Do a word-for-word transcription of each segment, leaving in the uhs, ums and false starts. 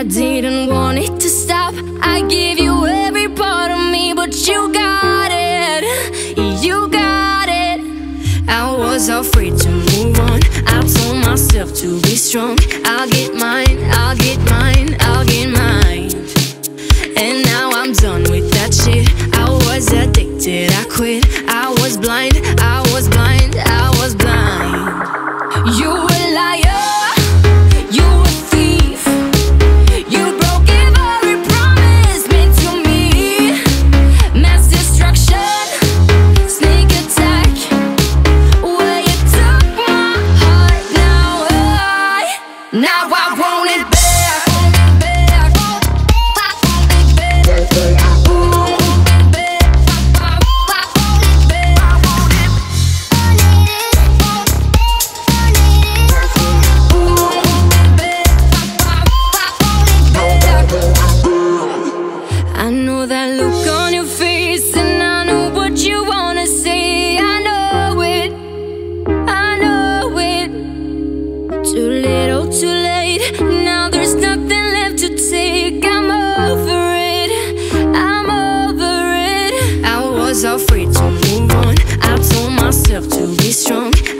I didn't want it to stop. I gave you every part of me, but you got it, you got it. I was afraid to move on. I told myself to be strong. I'll get mine, I'll get mine, I'll get mine. And now I'm done with that shit. I was addicted, I quit. I was blind, I was blind, I was blind. You were a liar.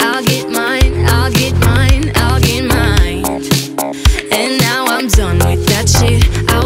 I'll get mine, I'll get mine. And now I'm done with that shit.